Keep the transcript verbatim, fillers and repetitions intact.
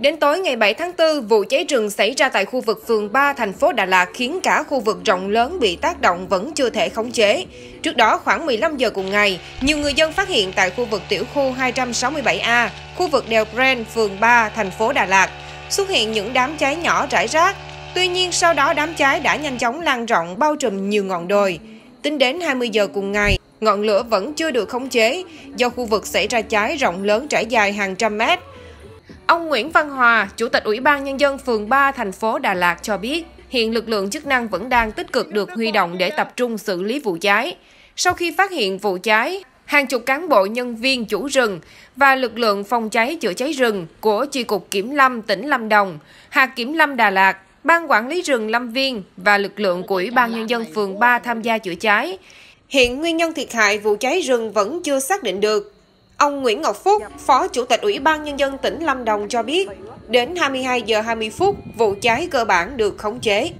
Đến tối ngày bảy tháng tư, vụ cháy rừng xảy ra tại khu vực phường ba, thành phố Đà Lạt khiến cả khu vực rộng lớn bị tác động vẫn chưa thể khống chế. Trước đó, khoảng mười lăm giờ cùng ngày, nhiều người dân phát hiện tại khu vực tiểu khu hai trăm sáu mươi bảy A, khu vực đèo Bren, phường ba, thành phố Đà Lạt, xuất hiện những đám cháy nhỏ rải rác. Tuy nhiên, sau đó đám cháy đã nhanh chóng lan rộng bao trùm nhiều ngọn đồi. Tính đến hai mươi giờ cùng ngày, ngọn lửa vẫn chưa được khống chế do khu vực xảy ra cháy rộng lớn trải dài hàng trăm mét. Ông Nguyễn Văn Hòa, Chủ tịch Ủy ban Nhân dân phường ba, thành phố Đà Lạt cho biết, hiện lực lượng chức năng vẫn đang tích cực được huy động để tập trung xử lý vụ cháy. Sau khi phát hiện vụ cháy, hàng chục cán bộ nhân viên chủ rừng và lực lượng phòng cháy chữa cháy rừng của Chi cục Kiểm lâm tỉnh Lâm Đồng, Hạt Kiểm lâm Đà Lạt, Ban Quản lý rừng Lâm Viên và lực lượng của Ủy ban Nhân dân phường ba tham gia chữa cháy. Hiện nguyên nhân thiệt hại vụ cháy rừng vẫn chưa xác định được. Ông Nguyễn Ngọc Phúc, Phó Chủ tịch Ủy ban Nhân dân tỉnh Lâm Đồng cho biết, đến hai mươi hai giờ hai mươi phút, vụ cháy cơ bản được khống chế.